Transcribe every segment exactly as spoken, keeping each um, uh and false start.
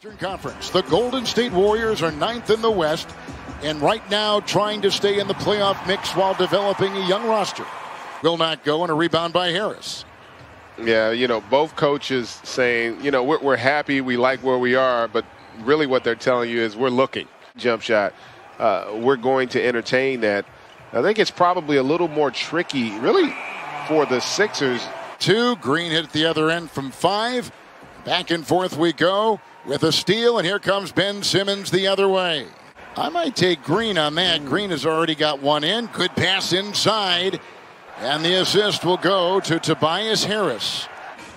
Eastern Conference. The Golden State Warriors are ninth in the West, and right now trying to stay in the playoff mix while developing a young roster. Will not go, and a rebound by Harris. Yeah, you know, both coaches saying, you know, we're, we're happy, we like where we are, but really what they're telling you is we're looking. Jump shot. Uh, we're going to entertain that. I think it's probably a little more tricky, really, for the Sixers. Two, Green hit at the other end from five. Back and forth we go with a steal, and here comes Ben Simmons the other way. I might take Green on that. Green has already got one in. Good pass inside, and the assist will go to Tobias Harris.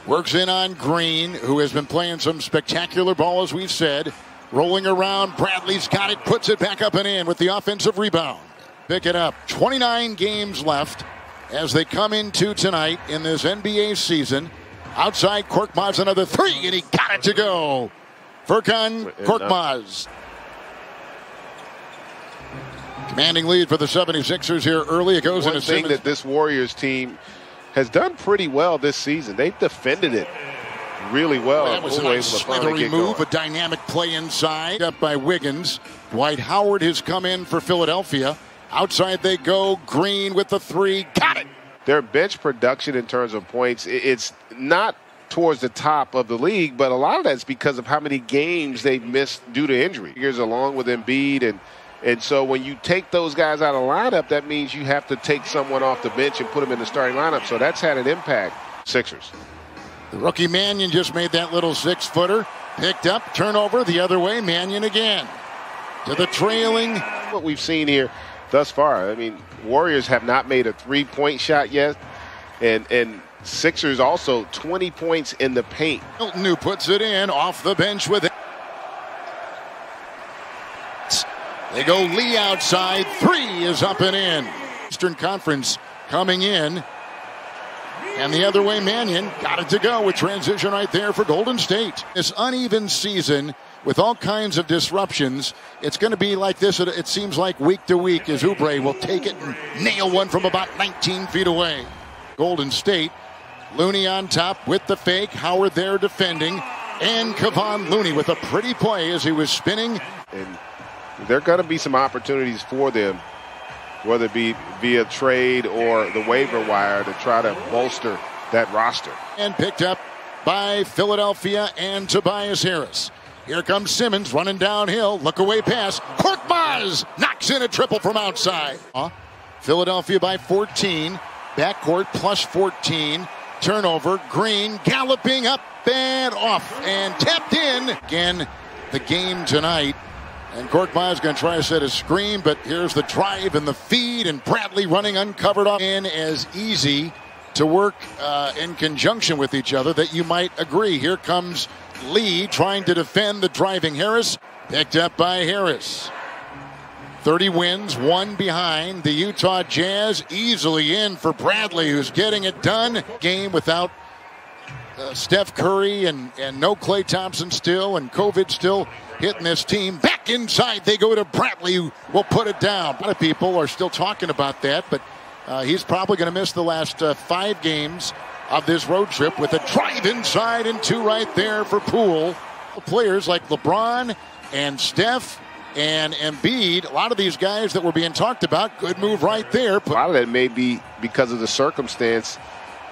Works in on Green, who has been playing some spectacular ball, as we've said. Rolling around, Bradley's got it, puts it back up and in with the offensive rebound. Pick it up. twenty-nine games left as they come into tonight in this N B A season. Outside, Korkmaz, another three, and he got it to go. Furkan Korkmaz. Commanding lead for the seventy-sixers here early. It goes One into Simmons. One thing that this Warriors team has done pretty well this season, they've defended it really well. Well, that was a nice slithery move, a dynamic play inside. Up by Wiggins. Dwight Howard has come in for Philadelphia. Outside they go. Green with the three. Got it. Their bench production in terms of points, it's not towards the top of the league, but a lot of that's because of how many games they've missed due to injury. Years along with Embiid, and and so when you take those guys out of lineup, that means you have to take someone off the bench and put them in the starting lineup. So that's had an impact. Sixers. The rookie Mannion just made that little six-footer. Picked up, turnover, the other way, Mannion again. To the trailing. What we've seen here thus far, I mean, Warriors have not made a three-point shot yet. And, and Sixers also twenty points in the paint. Milton, who puts it in, off the bench with it. They go Lee outside, three is up and in. Eastern Conference coming in. And the other way, Mannion got it to go with transition right there for Golden State. This uneven season with all kinds of disruptions, it's going to be like this, it seems like, week to week, as Oubre will take it and nail one from about nineteen feet away. Golden State, Looney on top with the fake, Howard there defending, and Kavon Looney with a pretty play as he was spinning. And there are going to be some opportunities for them, whether it be via trade or the waiver wire, to try to bolster that roster. And picked up by Philadelphia and Tobias Harris. Here comes Simmons running downhill. Look away pass. Korkmaz knocks in a triple from outside. Philadelphia by fourteen. Backcourt plus fourteen. Turnover. Green galloping up and off and tapped in. Again, the game tonight. And Korkmaz going to try to set a screen, but here's the drive and the feed, and Bradley running uncovered off. And as easy to work uh, in conjunction with each other that you might agree. Here comes Lee trying to defend the driving Harris. Picked up by Harris. thirty wins, one behind. The Utah Jazz easily in for Bradley, who's getting it done. Game without uh, Steph Curry and, and no Klay Thompson still, and COVID still hitting this team. Back inside they go to Bradley, who will put it down. A lot of people are still talking about that, but uh, he's probably going to miss the last uh, five games of this road trip with a drive inside and two right there for Poole. Players like LeBron and Steph and Embiid, a lot of these guys that were being talked about, good move right there. A lot of that may be because of the circumstance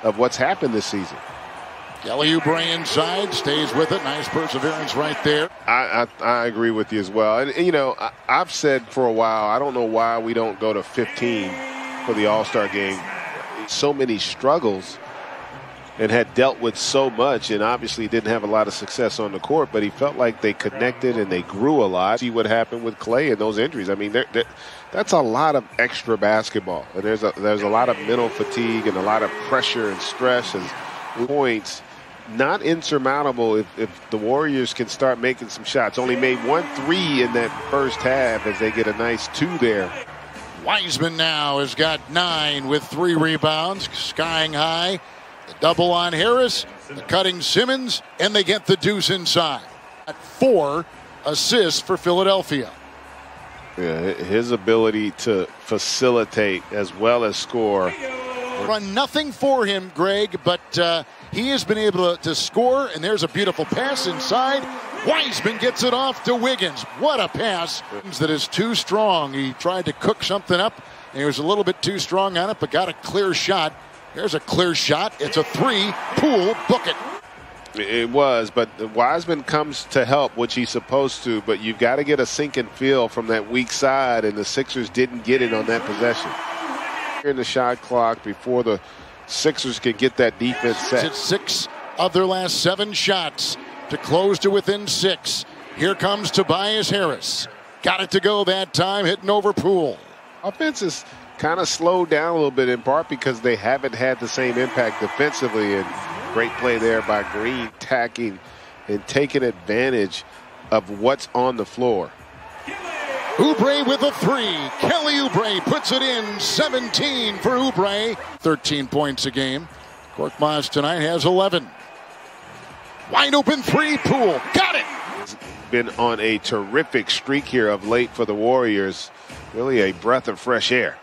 of what's happened this season. Kelly Oubre inside, stays with it. Nice perseverance right there. I, I, I agree with you as well. And, and you know, I, I've said for a while, I don't know why we don't go to fifteen for the All-Star game. So many struggles and had dealt with so much, and obviously didn't have a lot of success on the court, but he felt like they connected and they grew a lot. See what happened with Klay and those injuries. I mean, they're, they're, that's a lot of extra basketball. And there's a, there's a lot of mental fatigue and a lot of pressure and stress and points. Not insurmountable if, if the Warriors can start making some shots. Only made one three in that first half as they get a nice two there. Wiseman now has got nine with three rebounds, skying high. The double on Harris, the cutting Simmons, and they get the deuce inside. At four assists for Philadelphia. Yeah, his ability to facilitate as well as score. Run nothing for him, Greg, but uh, he has been able to, to score, and there's a beautiful pass inside. Wiseman gets it off to Wiggins. What a pass. That is too strong. He tried to cook something up, and he was a little bit too strong on it, but got a clear shot. Here's a clear shot. It's a three. Poole, book it. It was, but Wiseman comes to help, which he's supposed to, but you've got to get a sink and feel from that weak side, and the Sixers didn't get it on that possession. In the shot clock before the Sixers can get that defense set. It's six of their last seven shots to close to within six. Here comes Tobias Harris. Got it to go that time, hitting over Poole. Offense is kind of slowed down a little bit, in part because they haven't had the same impact defensively, and great play there by Green, tacking and taking advantage of what's on the floor. Oubre with a three. Kelly Oubre puts it in. seventeen for Oubre. thirteen points a game. Korkmaz tonight has eleven. Wide open three. Poole. Got it. He's been on a terrific streak here of late for the Warriors. Really a breath of fresh air.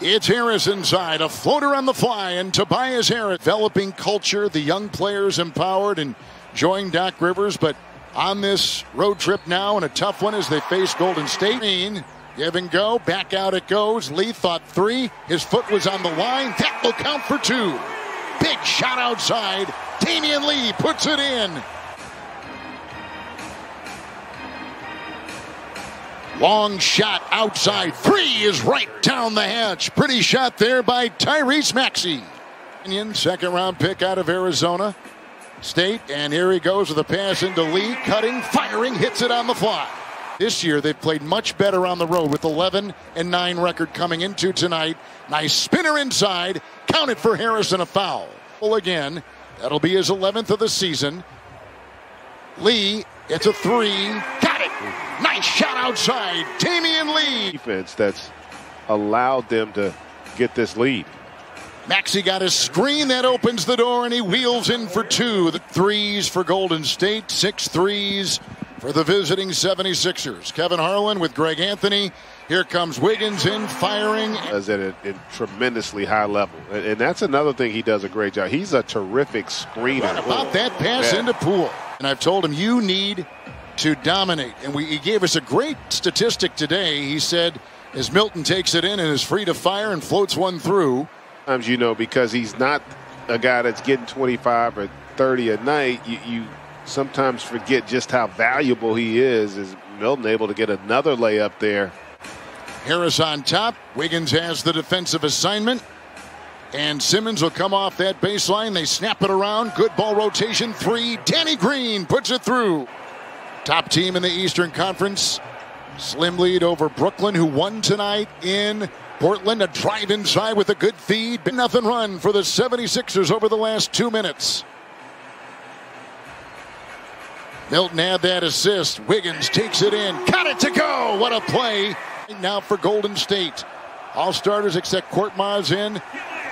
It's Harris inside, a floater on the fly, and Tobias Harris. Developing culture, the young players empowered and enjoying Doc Rivers, but on this road trip now, and a tough one as they face Golden State. Green, give and go, back out it goes. Lee thought three, his foot was on the line. That will count for two. Big shot outside. Damian Lee puts it in. Long shot outside. Three is right down the hatch. Pretty shot there by Tyrese Maxey. Second round pick out of Arizona State. And here he goes with a pass into Lee. Cutting, firing, hits it on the fly. This year they've played much better on the road with eleven and nine record coming into tonight. Nice spinner inside. Counted for Harris and a foul. Well, again, that'll be his eleventh of the season. Lee, it's a three. Got it. Nice shot outside, Damian Lee. Defense that's allowed them to get this lead. Maxey got his screen, that opens the door, and he wheels in for two. The threes for Golden State, six threes for the visiting seventy-sixers. Kevin Harlan with Greg Anthony. Here comes Wiggins in, firing. Does it at a tremendously high level, and, and that's another thing he does a great job. He's a terrific screener. What about that pass yeah. into Poole? And I've told him, you need to dominate. And we, he gave us a great statistic today. He said, as Milton takes it in and is free to fire and floats one through. Sometimes, you know, because he's not a guy that's getting twenty-five or thirty a night, you, you sometimes forget just how valuable he is. Is Milton able to get another layup there? Harris on top. Wiggins has the defensive assignment. And Simmons will come off that baseline. They snap it around. Good ball rotation. Three. Danny Green puts it through. Top team in the Eastern Conference. Slim lead over Brooklyn, who won tonight in Portland. A drive inside with a good feed. Nothing run for the seventy-sixers over the last two minutes. Milton had that assist. Wiggins takes it in. Got it to go. What a play. Now for Golden State. All starters except Korkmaz in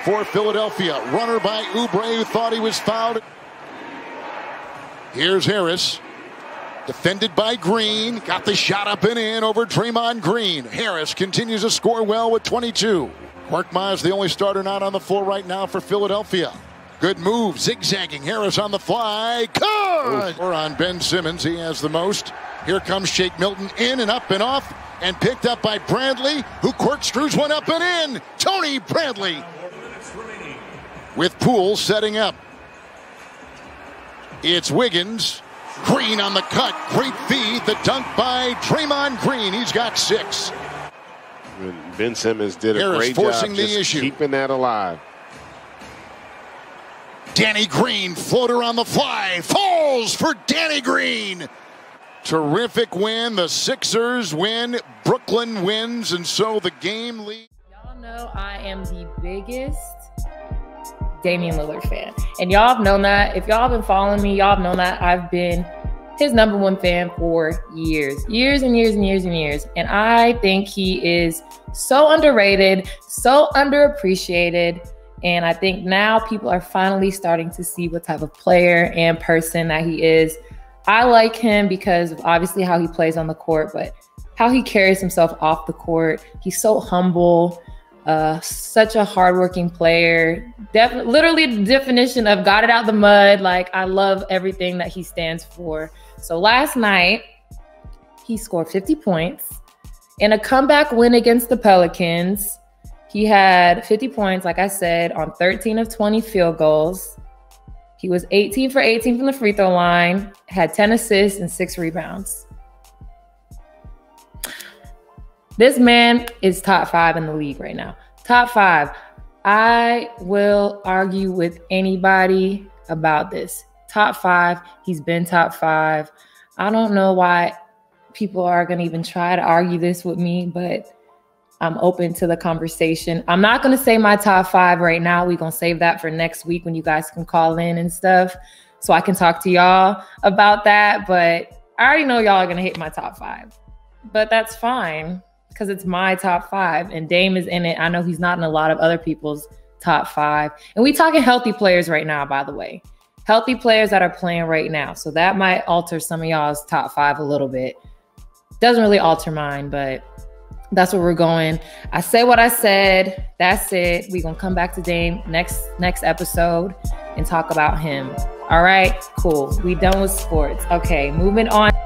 for Philadelphia. Runner by Oubre, who thought he was fouled. Here's Harris. Defended by Green. Got the shot up and in over Draymond Green. Harris continues to score well with twenty-two. Korkmaz, the only starter not on the floor right now for Philadelphia. Good move. Zigzagging. Harris on the fly. Good! We're on Ben Simmons. He has the most. Here comes Shake Milton in and up and off. And picked up by Bradley, who corkscrews one up and in. Tony Bradley. With Poole setting up. It's Wiggins. Green on the cut. Great feed. The dunk by Draymond Green. He's got six. Ben Simmons did a Harris great forcing job the just issue. keeping that alive. Danny Green, floater on the fly. Falls for Danny Green. Terrific win. The Sixers win. Brooklyn wins. And so the game lead. Y'all know I am the biggest Damian Lillard fan, and y'all have known that. If y'all have been following me, y'all have known that I've been his number one fan for years, years and years and years and years. And I think he is so underrated, so underappreciated. And I think now people are finally starting to see what type of player and person that he is. I like him because of obviously how he plays on the court, but how he carries himself off the court. He's so humble. Uh, such a hardworking player. Def- literally the definition of got it out the mud. Like, I love everything that he stands for. So last night, he scored fifty points in a comeback win against the Pelicans. He had fifty points, like I said, on thirteen of twenty field goals. He was eighteen for eighteen from the free throw line, had ten assists and six rebounds. This man is top five in the league right now. Top five. I will argue with anybody about this. Top five. He's been top five. I don't know why people are going to even try to argue this with me, but I'm open to the conversation. I'm not going to say my top five right now. We're going to save that for next week when you guys can call in and stuff so I can talk to y'all about that. But I already know y'all are going to hate my top five, but that's fine, because it's my top five and Dame is in it. I know he's not in a lot of other people's top five. And we talking healthy players right now, by the way, healthy players that are playing right now. So that might alter some of y'all's top five a little bit. Doesn't really alter mine, but that's where we're going. I say what I said. That's it. We're going to come back to Dame next, next episode and talk about him. All right, cool. We done with sports. Okay, moving on.